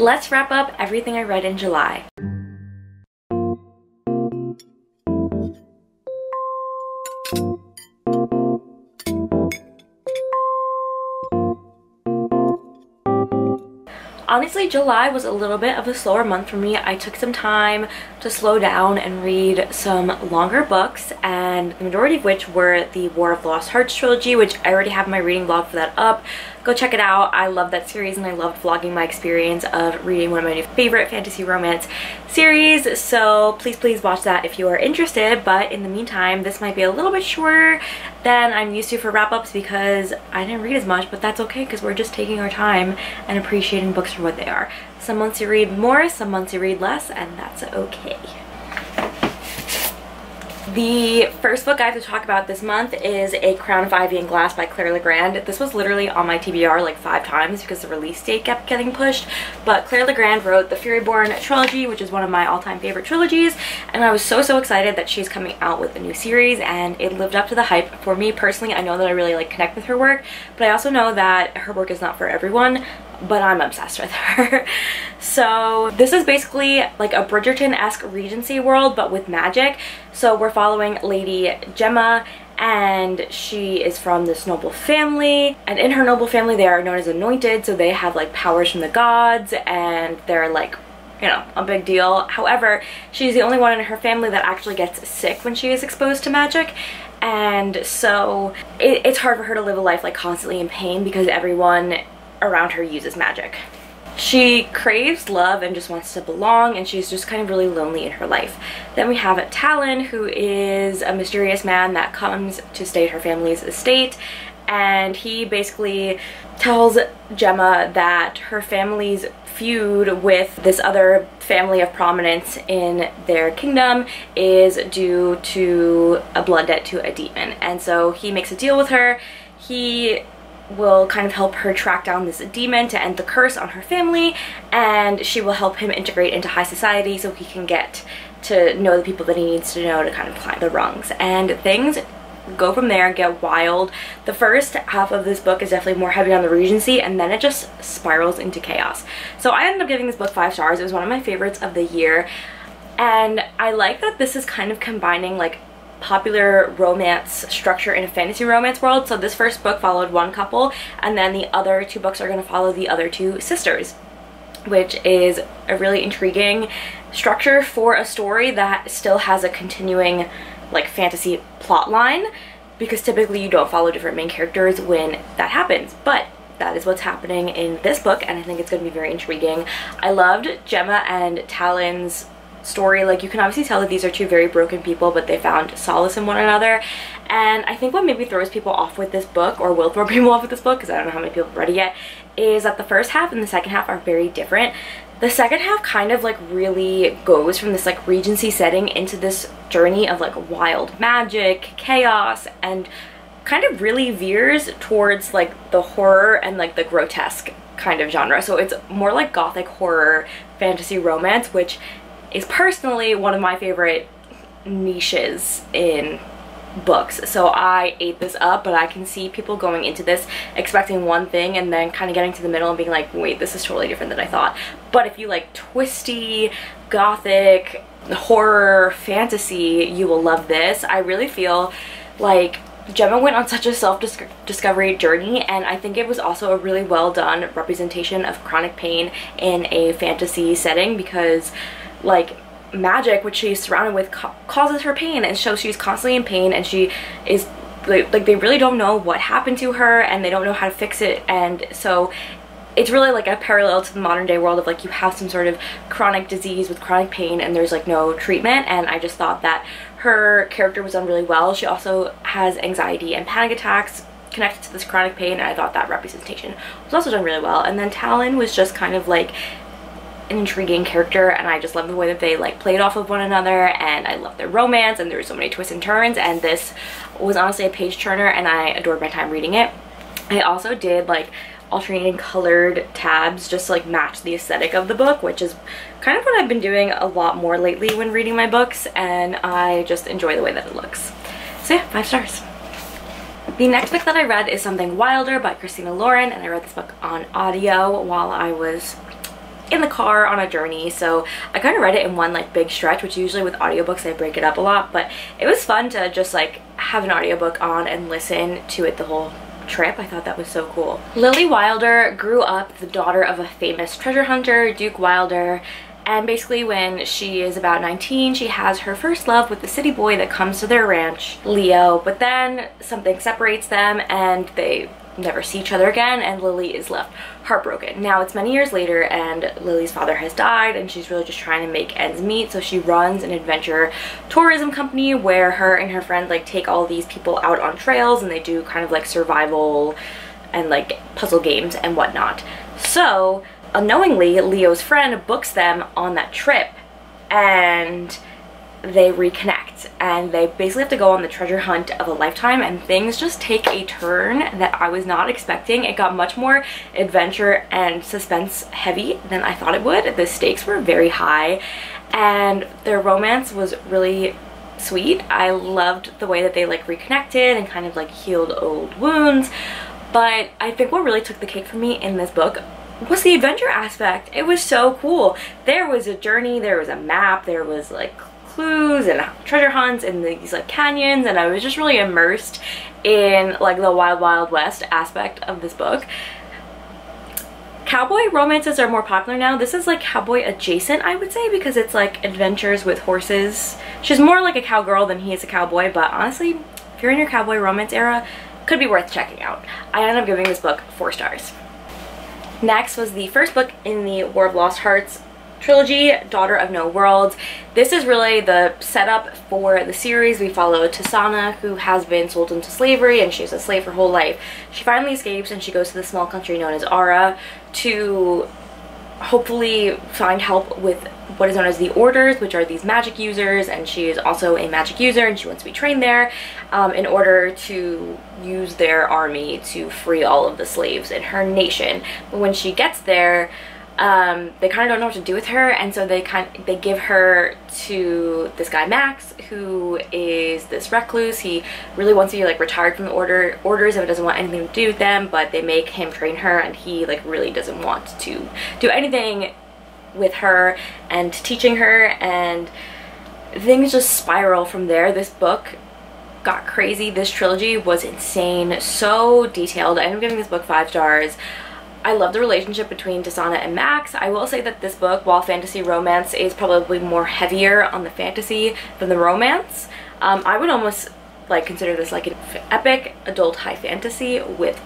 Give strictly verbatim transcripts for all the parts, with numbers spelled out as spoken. Let's wrap up everything I read in July. Honestly, July was a little bit of a slower month for me. I took some time to slow down and read some longer books, and the majority of which were the War of Lost Hearts trilogy, which I already have my reading vlog for that up. Go check it out. I love that series, and I loved vlogging my experience of reading one of my new favorite fantasy romance series, so please, please watch that if you are interested. But in the meantime, this might be a little bit shorter than I'm used to for wrap-ups because I didn't read as much, but that's okay because we're just taking our time and appreciating books for what they are. Some months you read more, some months you read less, and that's okay. The first book I have to talk about this month is A Crown of Ivy and Glass by Claire Legrand. This was literally on my T B R like five times because the release date kept getting pushed, but Claire Legrand wrote the Furyborn trilogy, which is one of my all-time favorite trilogies, and I was so, so excited that she's coming out with a new series, and it lived up to the hype for me personally. I know that I really like connect with her work, but I also know that her work is not for everyone, but I'm obsessed with her. So this is basically like a Bridgerton-esque Regency world, but with magic. So we're following Lady Gemma, and she is from this noble family, and in her noble family they are known as anointed, so they have like powers from the gods, and they're like, you know, a big deal. However, she's the only one in her family that actually gets sick when she is exposed to magic, and so it, it's hard for her to live a life like constantly in pain because everyone around her uses magic. She craves love and just wants to belong, and she's just kind of really lonely in her life. Then we have Talon, who is a mysterious man that comes to stay at her family's estate, and he basically tells Gemma that her family's feud with this other family of prominence in their kingdom is due to a blood debt to a demon, and so he makes a deal with her. He will kind of help her track down this demon to end the curse on her family, and she will help him integrate into high society so he can get to know the people that he needs to know to kind of climb the rungs, and things go from there and get wild. The first half of this book is definitely more heavy on the Regency, and then it just spirals into chaos. So I ended up giving this book five stars. It was one of my favorites of the year, and I like that this is kind of combining like popular romance structure in a fantasy romance world. So this first book followed one couple, and then the other two books are going to follow the other two sisters, which is a really intriguing structure for a story that still has a continuing like fantasy plot line, because typically you don't follow different main characters when that happens, but that is what's happening in this book, and I think it's going to be very intriguing. I loved Gemma and Talon's story. Like, you can obviously tell that these are two very broken people, but they found solace in one another, and I think what maybe throws people off with this book, or will throw people off with this book because I don't know how many people have read it yet, is that the first half and the second half are very different. The second half kind of like really goes from this like Regency setting into this journey of like wild magic, chaos, and kind of really veers towards like the horror and like the grotesque kind of genre. So it's more like gothic horror fantasy romance, which is personally one of my favorite niches in books, so I ate this up. But I can see people going into this expecting one thing and then kind of getting to the middle and being like, wait, this is totally different than I thought. But if you like twisty gothic horror fantasy, you will love this. I really feel like Gemma went on such a self-discovery journey, and I think it was also a really well done representation of chronic pain in a fantasy setting, because like magic, which she's surrounded with, ca causes her pain, and so she's constantly in pain, and she is like, like they really don't know what happened to her, and they don't know how to fix it. And so it's really like a parallel to the modern day world of like, you have some sort of chronic disease with chronic pain and there's like no treatment, and I just thought that her character was done really well. She also has anxiety and panic attacks connected to this chronic pain, and I thought that representation was also done really well. And then Talon was just kind of like an intriguing character, and I just love the way that they like played off of one another, and I love their romance, and there were so many twists and turns, and this was honestly a page turner, and I adored my time reading it. I also did like alternating colored tabs just to like match the aesthetic of the book, which is kind of what I've been doing a lot more lately when reading my books, and I just enjoy the way that it looks. So yeah, five stars. The next book that I read is Something Wilder by Christina Lauren, and I read this book on audio while I was in the car on a journey, so I kind of read it in one like big stretch, which usually with audiobooks I break it up a lot, but it was fun to just like have an audiobook on and listen to it the whole trip. I thought that was so cool. Lily Wilder grew up the daughter of a famous treasure hunter, Duke Wilder, and basically when she is about nineteen, she has her first love with the city boy that comes to their ranch, Leo, but then something separates them and they never see each other again, and Lily is left heartbroken. Now it's many years later and Lily's father has died and she's really just trying to make ends meet, so she runs an adventure tourism company where her and her friends like take all these people out on trails and they do kind of like survival and like puzzle games and whatnot. So unknowingly, Leo's friend books them on that trip and they reconnect and they basically have to go on the treasure hunt of a lifetime, and things just take a turn that I was not expecting. It got much more adventure and suspense heavy than I thought it would. The stakes were very high and their romance was really sweet. I loved the way that they like reconnected and kind of like healed old wounds, but I think what really took the cake for me in this book was the adventure aspect. It was so cool. There was a journey, there was a map, there was like clues and treasure hunts and these like canyons, and I was just really immersed in like the wild wild west aspect of this book. Cowboy romances are more popular now. This is like cowboy adjacent, I would say, because it's like adventures with horses. She's more like a cowgirl than he is a cowboy, but honestly, if you're in your cowboy romance era, could be worth checking out. I ended up giving this book four stars. Next was the first book in the War of Lost Hearts trilogy, Daughter of No Worlds. This is really the setup for the series. We follow Tasana, who has been sold into slavery and she's a slave her whole life. She finally escapes and she goes to the small country known as Aura to hopefully find help with what is known as the Orders, which are these magic users, and she is also a magic user and she wants to be trained there um, in order to use their army to free all of the slaves in her nation. But when she gets there, Um, they kind of don't know what to do with her, and so they kind of, they give her to this guy Max, who is this recluse. He really wants to be like retired from the order orders and doesn't want anything to do with them, but they make him train her and he like really doesn't want to do anything with her and teaching her, and things just spiral from there. This book got crazy. This trilogy was insane, so detailed. I ended up giving this book five stars. I love the relationship between Tasana and Max. I will say that this book, while fantasy romance, is probably more heavier on the fantasy than the romance. Um, I would almost like consider this like an epic adult high fantasy with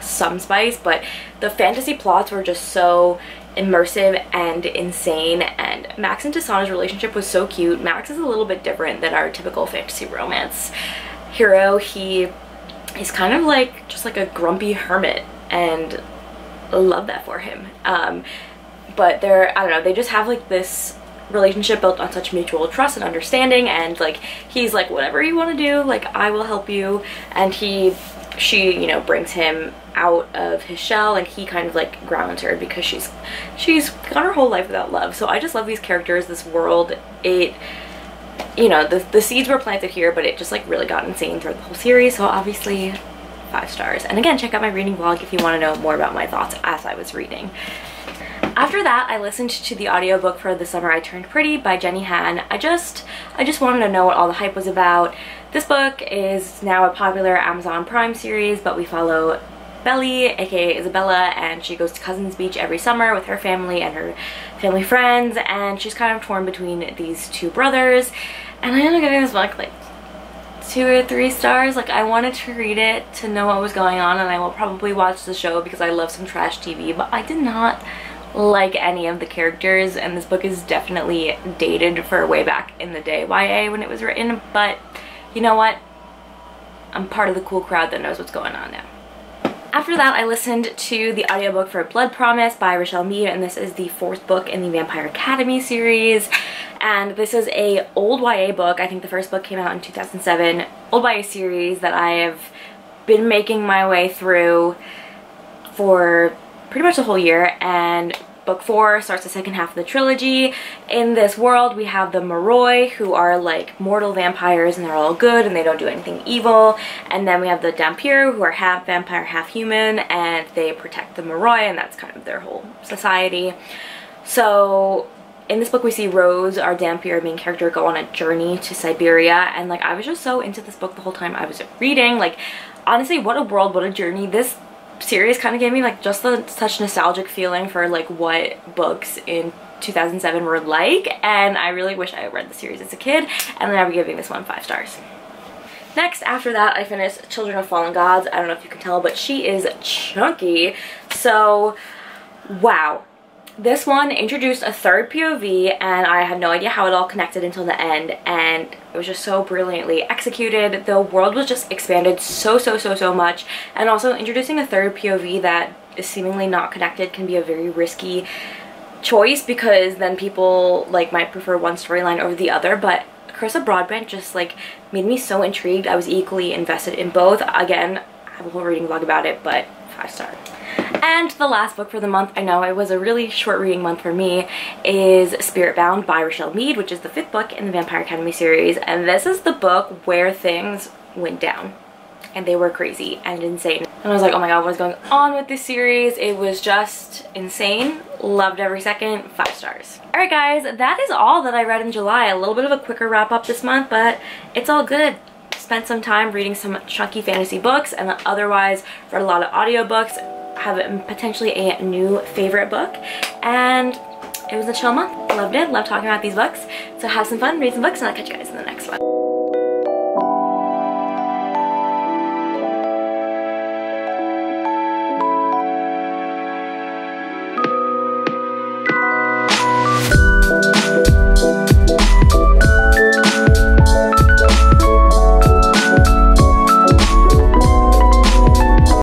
some spice, but the fantasy plots were just so immersive and insane, and Max and Tasana's relationship was so cute. Max is a little bit different than our typical fantasy romance hero. He is kind of like just like a grumpy hermit, and love that for him, um but they're I don't know, they just have like this relationship built on such mutual trust and understanding, and like he's like, whatever you want to do, like I will help you, and he she you know brings him out of his shell and he kind of like grounds her because she's she's gone her whole life without love. So I just love these characters, this world. It you know the, the seeds were planted here, but it just like really got insane throughout the whole series, so obviously five stars. And again, check out my reading vlog if you want to know more about my thoughts as I was reading. After that, I listened to the audiobook for The Summer I Turned Pretty by Jenny Han. I just I just wanted to know what all the hype was about. This book is now a popular Amazon Prime series, but we follow Belly, aka Isabella, and she goes to Cousins Beach every summer with her family and her family friends, and she's kind of torn between these two brothers. And I ended up giving this book like two or three stars. Like I wanted to read it to know what was going on, and I will probably watch the show because I love some trash T V, but I did not like any of the characters, and this book is definitely dated for way back in the day Y A when it was written, but you know what? I'm part of the cool crowd that knows what's going on now. After that, I listened to the audiobook for Blood Promise by Richelle Mead, and this is the fourth book in the Vampire Academy series. And this is a old Y A book. I think the first book came out in two thousand seven. Old Y A series that I have been making my way through for pretty much the whole year, and book four starts the second half of the trilogy. In this world, we have the Moroi, who are like mortal vampires, and they're all good and they don't do anything evil. And then we have the Dampir, who are half vampire, half human, and they protect the Moroi, and that's kind of their whole society. So in this book we see Rose, our Dampir main character, go on a journey to Siberia, and like I was just so into this book the whole time I was reading. Like honestly, what a world, what a journey. This series kind of gave me like just the, such nostalgic feeling for like what books in two thousand seven were like, and I really wish I had read the series as a kid, and then I'll be giving this one five stars. Next, after that, I finished Children of Fallen Gods. I don't know if you can tell, but she is chunky. So, wow. This one introduced a third P O V, and I had no idea how it all connected until the end, and it was just so brilliantly executed. The world was just expanded so, so, so, so much, and also introducing a third P O V that is seemingly not connected can be a very risky choice, because then people like might prefer one storyline over the other. But Carissa Broadbent just like made me so intrigued. I was equally invested in both. Again, I have a whole reading vlog about it, but five star. And the last book for the month, I know it was a really short reading month for me, is Spiritbound by Richelle Mead, which is the fifth book in the Vampire Academy series, and this is the book where things went down and they were crazy and insane, and I was like, oh my god, what is going on with this series? It was just insane. Loved every second. Five stars. All right guys, that is all that I read in July. A little bit of a quicker wrap up this month, but it's all good. Spent some time reading some chunky fantasy books, and otherwise read a lot of audiobooks, have potentially a new favorite book, and it was a chill month. Loved it. Love talking about these books. So have some fun, read some books, and I'll catch you guys in the next one.